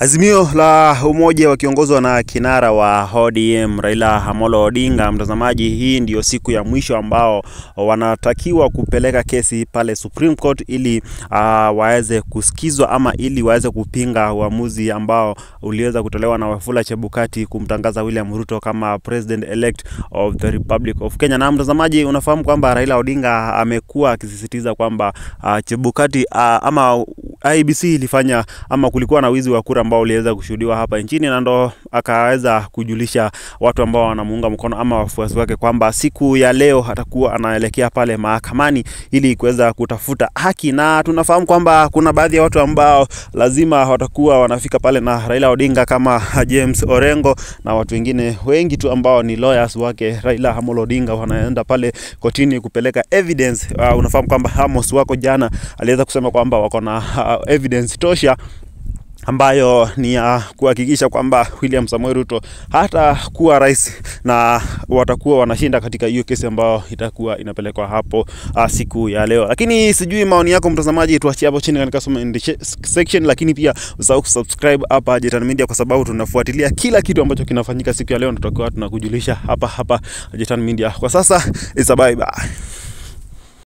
Azimio la Umoja wakiongozwa na kinara wa ODM Raila Amolo Odinga, mtazamaji, hii ndio siku ya mwisho ambao wanatakiwa kupeleka kesi pale Supreme Court ili waweze kusikizwa ama ili waweze kupinga uamuzi ambao uliweza kutolewa na Wafula Chebukati kumtangaza William Ruto kama President Elect of the Republic of Kenya. Na mtazamaji, unafahamu kwamba Raila Odinga amekuwa akisisitiza kwamba Chebukati ama IBC ilifanya ama kulikuwa na wizi wa kura ambao uliweza kushuhudiwa hapa nchini, na ndo akaweza kujulisha watu ambao wanamuunga mkono ama wafuasi wake kwamba siku ya leo atakuwa anaelekea pale mahakamani ili kuweza kutafuta haki. Na tunafahamu kwamba kuna baadhi ya watu ambao lazima watakuwa wanafika pale na Raila Odinga kama James Orengo na watu wengine wengi tu ambao ni lawyers wake Raila Amolo Odinga, wanaenda pale kotini kupeleka evidence. Unafahamu kwamba Amos wako jana aliweza kusema kwamba wako na evidence tosha ambayo ni ya kuhakikisha kwamba William Samoe Ruto hata kuwa rais, na watakuwa wanashinda katika hiyo kesi ambayo itakuwa inapelekwa hapo siku ya leo. Lakini sijui maoni yako mtazamaji, tuachie hapo chini katika comment section, lakini pia usahau kusubscribe hapa Jetan Media kwa sababu tunafuatilia kila kitu ambacho kinafanyika siku ya leo na tutakuwa tunakujulisha hapa Jetan Media. Kwa sasa, it's a bye bye.